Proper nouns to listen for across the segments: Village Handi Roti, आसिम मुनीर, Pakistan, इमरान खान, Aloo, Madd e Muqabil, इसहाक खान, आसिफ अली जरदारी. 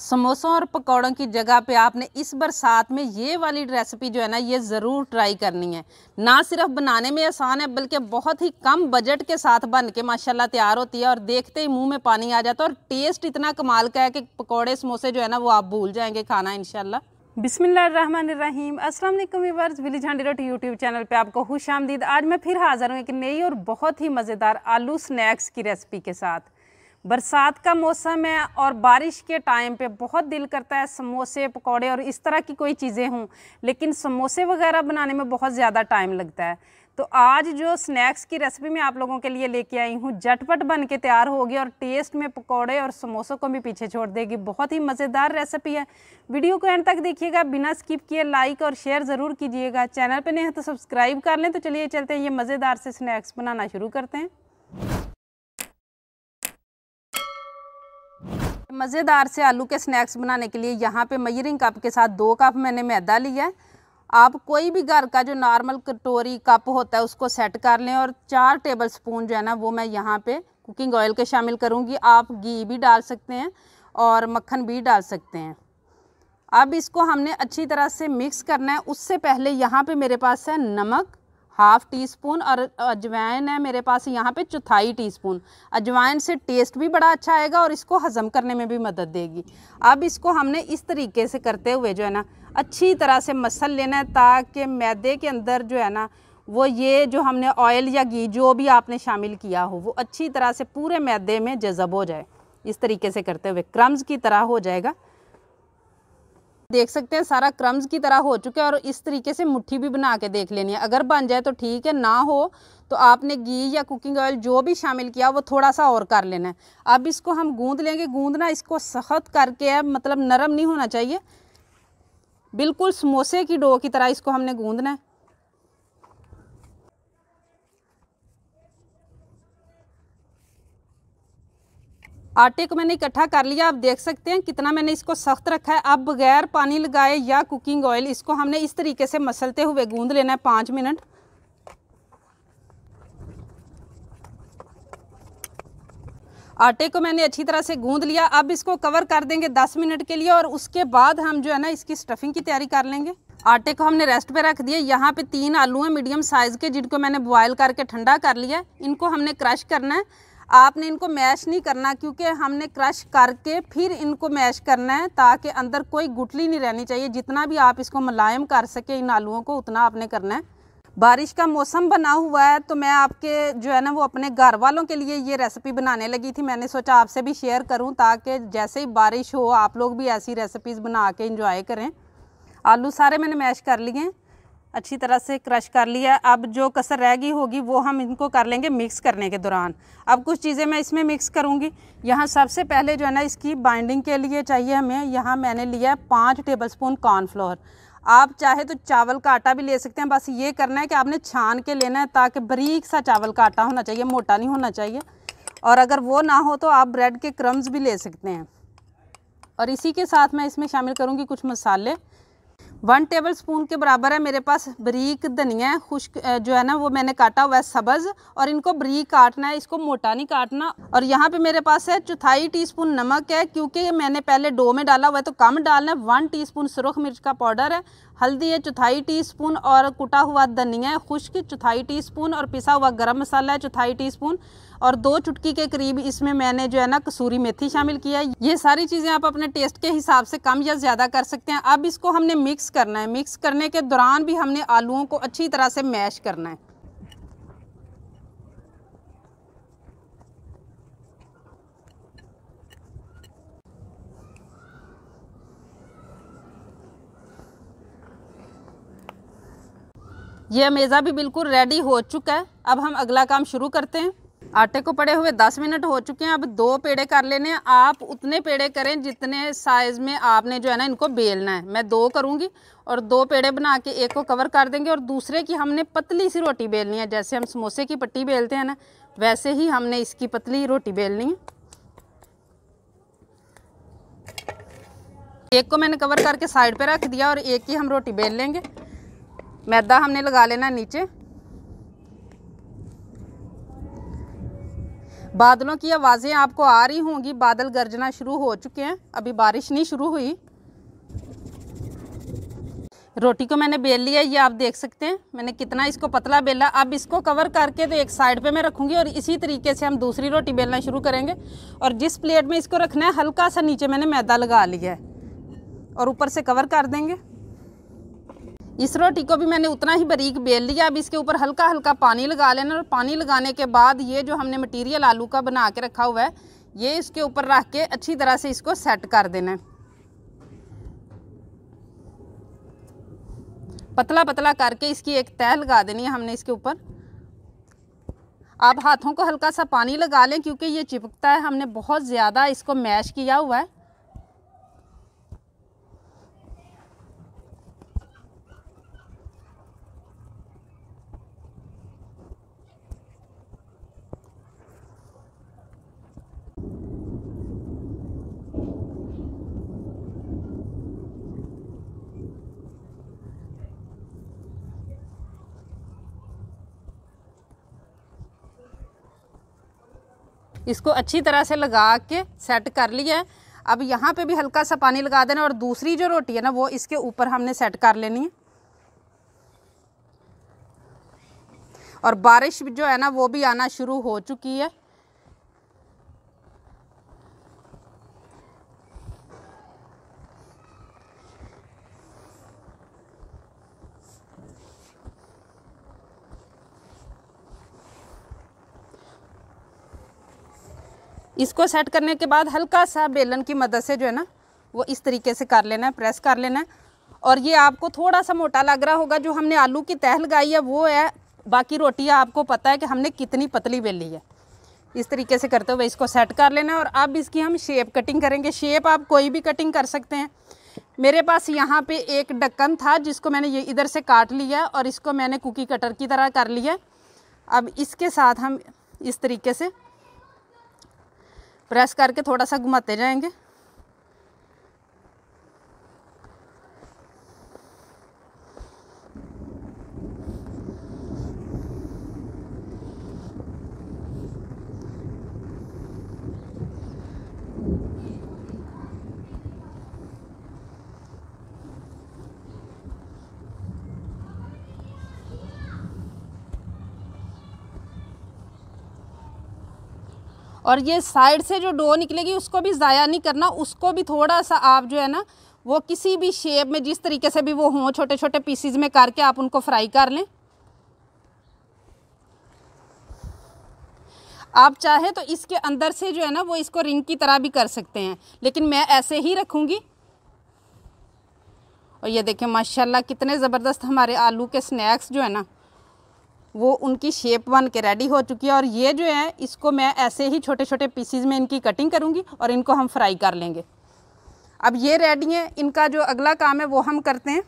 समोसों और पकौड़ों की जगह पे आपने इस बरसात में ये वाली रेसिपी जो है ना ये ज़रूर ट्राई करनी है। ना सिर्फ बनाने में आसान है बल्कि बहुत ही कम बजट के साथ बन के माशाल्लाह तैयार होती है और देखते ही मुंह में पानी आ जाता है और टेस्ट इतना कमाल का है कि पकौड़े समोसे जो है ना वो आप भूल जाएंगे खाना इंशाल्लाह। बिस्मिल्लाहिर्रहमानिर्रहीम, अस्सलाम वालेकुम व्यूअर्स, विलेज हंडी रोटी यूट्यूब चैनल पे आपको खुश आमदीद। आज मैं फिर हाज़िर हूँ एक नई और बहुत ही मज़ेदार आलू स्नैक्स की रेसिपी के साथ। बरसात का मौसम है और बारिश के टाइम पे बहुत दिल करता है समोसे पकौड़े और इस तरह की कोई चीज़ें हों, लेकिन समोसे वगैरह बनाने में बहुत ज़्यादा टाइम लगता है। तो आज जो स्नैक्स की रेसिपी मैं आप लोगों के लिए लेके आई हूँ झटपट बन के तैयार होगी और टेस्ट में पकौड़े और समोसों को भी पीछे छोड़ देगी। बहुत ही मज़ेदार रेसिपी है, वीडियो को एंड तक देखिएगा, बिना स्किप किए लाइक और शेयर ज़रूर कीजिएगा। चैनल पर नहीं है तो सब्सक्राइब कर लें। तो चलिए चलते हैं, ये मज़ेदार से स्नैक्स बनाना शुरू करते हैं। मज़ेदार से आलू के स्नैक्स बनाने के लिए यहाँ पे मेजरिंग कप के साथ 2 कप मैंने मैदा लिया है। आप कोई भी घर का जो नॉर्मल कटोरी कप होता है उसको सेट कर लें। और 4 टेबलस्पून जो है ना वो मैं यहाँ पे कुकिंग ऑयल के शामिल करूँगी। आप घी भी डाल सकते हैं और मक्खन भी डाल सकते हैं। अब इसको हमने अच्छी तरह से मिक्स करना है। उससे पहले यहाँ पर मेरे पास है नमक 1/2 टीस्पून और अजवाइन है मेरे पास यहाँ पे 1/4 टीस्पून। अजवाइन से टेस्ट भी बड़ा अच्छा आएगा और इसको हज़म करने में भी मदद देगी। अब इसको हमने इस तरीके से करते हुए जो है ना अच्छी तरह से मसल लेना है ताकि मैदे के अंदर जो है ना वो ये जो हमने ऑयल या घी जो भी आपने शामिल किया हो वो अच्छी तरह से पूरे मैदे में जज़ब हो जाए। इस तरीके से करते हुए क्रम्स की तरह हो जाएगा। देख सकते हैं सारा क्रम्स की तरह हो चुका है और इस तरीके से मुट्ठी भी बना के देख लेनी है। अगर बन जाए तो ठीक है, ना हो तो आपने घी या कुकिंग ऑयल जो भी शामिल किया वो थोड़ा सा और कर लेना है। अब इसको हम गूंद लेंगे। गूंदना इसको सख्त करके है, मतलब नरम नहीं होना चाहिए, बिल्कुल समोसे की डो की तरह इसको हमने गूंदना है। आटे को मैंने इकट्ठा कर लिया, आप देख सकते हैं कितना मैंने इसको सख्त रखा है। अब बगैर पानी लगाए या कुकिंग ऑयल इसको हमने इस तरीके से मसलते हुए गूंद लेना है 5 मिनट। आटे को मैंने अच्छी तरह से गूंद लिया। अब इसको कवर कर देंगे 10 मिनट के लिए और उसके बाद हम जो है ना इसकी स्टफिंग की तैयारी कर लेंगे। आटे को हमने रेस्ट पे रख दिया। यहाँ पे 3 आलू हैं मीडियम साइज़ के जिनको मैंने बॉयल करके ठंडा कर लिया। इनको हमने क्रश करना है, आपने इनको मैश नहीं करना क्योंकि हमने क्रश करके फिर इनको मैश करना है ताकि अंदर कोई गुठली नहीं रहनी चाहिए। जितना भी आप इसको मुलायम कर सके इन आलूओं को उतना आपने करना है। बारिश का मौसम बना हुआ है तो मैं आपके जो है ना वो अपने घर वालों के लिए ये रेसिपी बनाने लगी थी। मैंने सोचा आपसे भी शेयर करूँ ताकि जैसे ही बारिश हो आप लोग भी ऐसी रेसिपीज़ बना के इंजॉय करें। आलू सारे मैंने मैश कर लिए, अच्छी तरह से क्रश कर लिया। अब जो कसर रह गई होगी वो हम इनको कर लेंगे मिक्स करने के दौरान। अब कुछ चीज़ें मैं इसमें मिक्स करूँगी। यहाँ सबसे पहले जो है ना इसकी बाइंडिंग के लिए चाहिए हमें, यहाँ मैंने लिया 5 टेबलस्पून कॉर्नफ्लोर। आप चाहे तो चावल का आटा भी ले सकते हैं। बस ये करना है कि आपने छान के लेना है ताकि बारीक सा चावल का आटा होना चाहिए, मोटा नहीं होना चाहिए। और अगर वो ना हो तो आप ब्रेड के क्रम्स भी ले सकते हैं। और इसी के साथ मैं इसमें शामिल करूँगी कुछ मसाले। 1 टेबलस्पून के बराबर है मेरे पास बारीक धनिया है, खुश्क जो है ना वो मैंने काटा हुआ है सब्ज़, और इनको बारीक काटना है, इसको मोटा नहीं काटना। और यहाँ पे मेरे पास है 1/4 टीस्पून नमक है, क्योंकि मैंने पहले डो में डाला हुआ है तो कम डालना है। 1 टीस्पून सुरख मिर्च का पाउडर है, हल्दी है 1/4 टीस्पून, और कुटा हुआ धनिया है खुश्क 1/4 टीस्पून, और पिसा हुआ गर्म मसाला है 1/4 टीस्पून, और 2 चुटकी के करीब इसमें मैंने जो है ना कसूरी मेथी शामिल किया है। ये सारी चीज़ें आप अपने टेस्ट के हिसाब से कम या ज़्यादा कर सकते हैं। अब इसको हमने मिक्स करना है। मिक्स करने के दौरान भी हमने आलूओं को अच्छी तरह से मैश करना है। यह मेज़ा भी बिल्कुल रेडी हो चुका है। अब हम अगला काम शुरू करते हैं। आटे को पड़े हुए 10 मिनट हो चुके हैं। अब 2 पेड़े कर लेने हैं। आप उतने पेड़े करें जितने साइज़ में आपने जो है ना इनको बेलना है। मैं 2 करूँगी और 2 पेड़े बना के एक को कवर कर देंगे और दूसरे की हमने पतली सी रोटी बेलनी है। जैसे हम समोसे की पट्टी बेलते हैं ना, वैसे ही हमने इसकी पतली रोटी बेलनी है। एक को मैंने कवर करके साइड पर रख दिया और एक की हम रोटी बेल लेंगे। मैदा हमने लगा लेना नीचे। बादलों की आवाज़ें आपको आ रही होंगी, बादल गरजना शुरू हो चुके हैं, अभी बारिश नहीं शुरू हुई। रोटी को मैंने बेल लिया, ये आप देख सकते हैं मैंने कितना इसको पतला बेला। अब इसको कवर करके तो एक साइड पे मैं रखूँगी और इसी तरीके से हम दूसरी रोटी बेलना शुरू करेंगे। और जिस प्लेट में इसको रखना है हल्का सा नीचे मैंने मैदा लगा लिया है और ऊपर से कवर कर देंगे। इस रोटी को भी मैंने उतना ही बारीक बेल लिया। अब इसके ऊपर हल्का हल्का पानी लगा लेना और पानी लगाने के बाद ये जो हमने मटीरियल आलू का बना के रखा हुआ है ये इसके ऊपर रख के अच्छी तरह से इसको सेट कर देना है। पतला पतला करके इसकी एक तह लगा देनी है हमने इसके ऊपर। आप हाथों को हल्का सा पानी लगा लें क्योंकि ये चिपकता है, हमने बहुत ज़्यादा इसको मैश किया हुआ है। इसको अच्छी तरह से लगा के सेट कर लिया है। अब यहाँ पे भी हल्का सा पानी लगा देना और दूसरी जो रोटी है ना वो इसके ऊपर हमने सेट कर लेनी है। और बारिश जो है ना वो भी आना शुरू हो चुकी है। इसको सेट करने के बाद हल्का सा बेलन की मदद से जो है ना वो इस तरीके से कर लेना है, प्रेस कर लेना है। और ये आपको थोड़ा सा मोटा लग रहा होगा, जो हमने आलू की तह लगाई है वो है, बाकी रोटी आपको पता है कि हमने कितनी पतली बेली है। इस तरीके से करते हुए इसको सेट कर लेना है। और अब इसकी हम शेप कटिंग करेंगे। शेप आप कोई भी कटिंग कर सकते हैं। मेरे पास यहाँ पे एक ढक्कन था जिसको मैंने ये इधर से काट लिया और इसको मैंने कुकी कटर की तरह कर लिया। अब इसके साथ हम इस तरीके से प्रेस करके थोड़ा सा घुमाते जाएंगे। और ये साइड से जो डो निकलेगी उसको भी ज़ाया नहीं करना, उसको भी थोड़ा सा आप जो है ना वो किसी भी शेप में जिस तरीके से भी वो हों छोटे छोटे पीसीज में करके आप उनको फ्राई कर लें। आप चाहे तो इसके अंदर से जो है ना वो इसको रिंग की तरह भी कर सकते हैं, लेकिन मैं ऐसे ही रखूँगी। और ये देखें माशाल्लाह कितने ज़बरदस्त हमारे आलू के स्नैक्स जो है ना वो उनकी शेप बन के रेडी हो चुकी है। और ये जो है इसको मैं ऐसे ही छोटे छोटे पीसीज में इनकी कटिंग करूँगी और इनको हम फ्राई कर लेंगे। अब ये रेडी है, इनका जो अगला काम है वो हम करते हैं।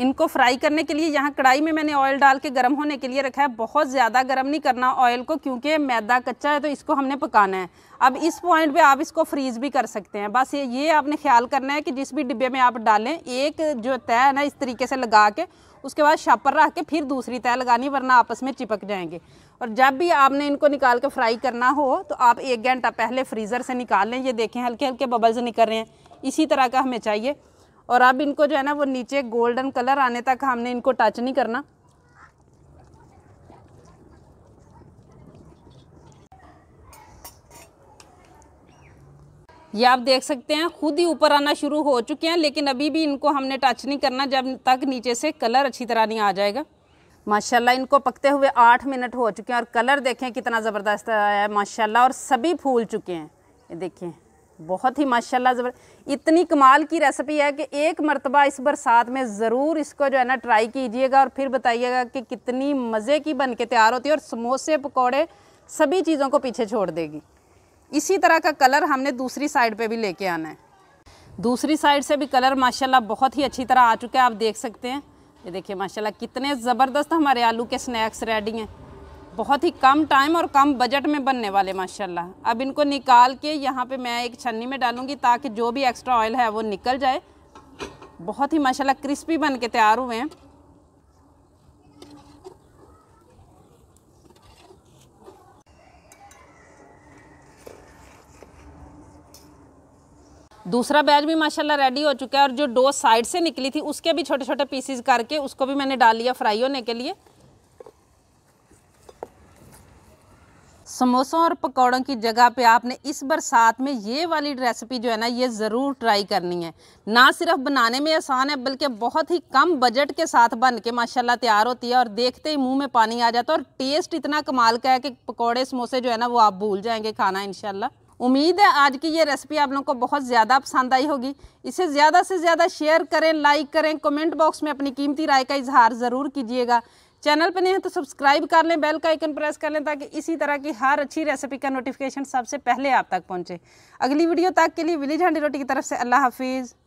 इनको फ्राई करने के लिए यहाँ कढ़ाई में मैंने ऑयल डाल के गर्म होने के लिए रखा है। बहुत ज़्यादा गर्म नहीं करना ऑयल को क्योंकि मैदा कच्चा है तो इसको हमने पकाना है। अब इस पॉइंट पे आप इसको फ्रीज़ भी कर सकते हैं। बस ये आपने ख्याल करना है कि जिस भी डिब्बे में आप डालें एक जो तह है ना इस तरीके से लगा के उसके बाद शापर रख के फिर दूसरी तह लगानी, वरना आपस में चिपक जाएंगे। और जब भी आपने इनको निकाल के फ्राई करना हो तो आप एक घंटा पहले फ्रीज़र से निकाल लें। ये देखें हल्के हल्के बबल्स निकल रहे हैं, इसी तरह का हमें चाहिए। और अब इनको जो है ना वो नीचे गोल्डन कलर आने तक हमने इनको टच नहीं करना। ये आप देख सकते हैं खुद ही ऊपर आना शुरू हो चुके हैं, लेकिन अभी भी इनको हमने टच नहीं करना जब तक नीचे से कलर अच्छी तरह नहीं आ जाएगा। माशाल्लाह इनको पकते हुए 8 मिनट हो चुके हैं और कलर देखें कितना ज़बरदस्त आया है माशाल्लाह। और सभी फूल चुके हैं, ये देखें बहुत ही माशाल्लाह ज़बरदस्त। इतनी कमाल की रेसिपी है कि एक मरतबा इस बरसात में ज़रूर इसको जो है ना ट्राई कीजिएगा और फिर बताइएगा कि कितनी मज़े की बन के तैयार होती है। और समोसे पकौड़े सभी चीज़ों को पीछे छोड़ देगी। इसी तरह का कलर हमने दूसरी साइड पे भी लेके आना है। दूसरी साइड से भी कलर माशाल्लाह बहुत ही अच्छी तरह आ चुका है, आप देख सकते हैं। ये देखिए माशाल्लाह कितने ज़बरदस्त हमारे आलू के स्नैक्स रेडी हैं। बहुत ही कम टाइम और कम बजट में बनने वाले माशाल्लाह। अब इनको निकाल के यहाँ पे मैं एक छन्नी में डालूँगी ताकि जो भी एक्स्ट्रा ऑयल है वो निकल जाए। बहुत ही माशाल्लाह क्रिस्पी बन के तैयार हुए हैं। दूसरा बैच भी माशाल्लाह रेडी हो चुका है और जो डो साइड से निकली थी उसके भी छोटे छोटे पीसेस करके उसको भी मैंने डाल लिया फ्राई होने के लिए। समोसों और पकौड़ों की जगह पे आपने इस बरसात में ये वाली रेसिपी जो है ना ये ज़रूर ट्राई करनी है। ना सिर्फ बनाने में आसान है बल्कि बहुत ही कम बजट के साथ बन के माशाल्लाह तैयार होती है और देखते ही मुंह में पानी आ जाता है और टेस्ट इतना कमाल का है कि पकौड़े समोसे जो है ना वो आप भूल जाएंगे खाना इंशाल्लाह। उम्मीद है आज की ये रेसिपी आप लोगों को बहुत ज़्यादा पसंद आई होगी। इसे ज़्यादा से ज़्यादा शेयर करें, लाइक करें, कमेंट बॉक्स में अपनी कीमती राय का इजहार ज़रूर कीजिएगा। चैनल पर नहीं है तो सब्सक्राइब कर लें, बेल का आइकन प्रेस कर लें ताकि इसी तरह की हर अच्छी रेसिपी का नोटिफिकेशन सबसे पहले आप तक पहुंचे। अगली वीडियो तक के लिए विलेज हांडी रोटी की तरफ से अल्लाह हाफिज़।